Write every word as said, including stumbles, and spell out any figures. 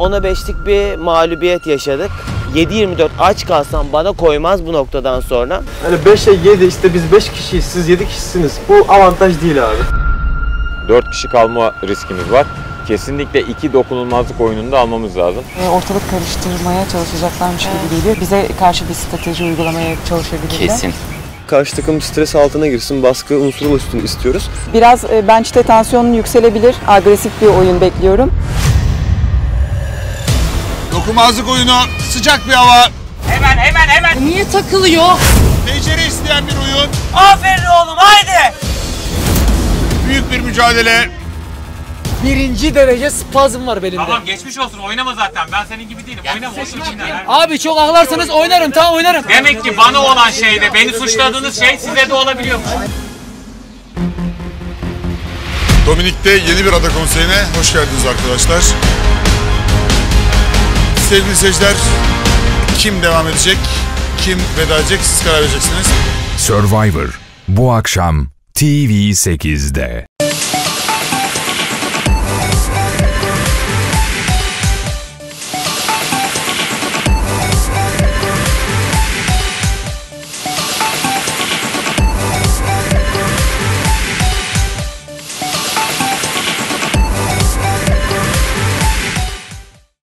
ona beşlik bir mağlubiyet yaşadık. yedi yirmi dört aç kalsam bana koymaz bu noktadan sonra. Hani beşe yedi işte biz beş kişiyiz, siz yedi kişisiniz. Bu avantaj değil abi. dört kişi kalma riskimiz var. Kesinlikle iki dokunulmazlık oyununu da almamız lazım. Ortalık karıştırmaya çalışacaklarmış gibi geliyor. Bize karşı bir strateji uygulamaya çalışabilirler. Kesin. Karşı takım stres altına girsin, baskı unsuru oluşsun istiyoruz. Biraz bench'te tansiyonun yükselebilir. Agresif bir oyun bekliyorum. Dokunmazlık oyunu, sıcak bir hava. Hemen hemen hemen. Niye takılıyor? Beceri isteyen bir oyun. Aferin oğlum, haydi. Büyük bir mücadele. Birinci derece spazm var belimde. Tamam geçmiş olsun, oynama zaten. Ben senin gibi değilim. Ya oynama, olsun kimden. Abi çok ağlarsanız oynarım, tamam oynarım. Demek ki bana olan şeyde, beni suçladığınız şey size de olabiliyormuş. Dominik'te yeni bir ada konseyine hoş geldiniz arkadaşlar. Sevgili seyirciler, kim devam edecek, kim veda edecek, siz karar vereceksiniz. Survivor bu akşam T V sekiz'de.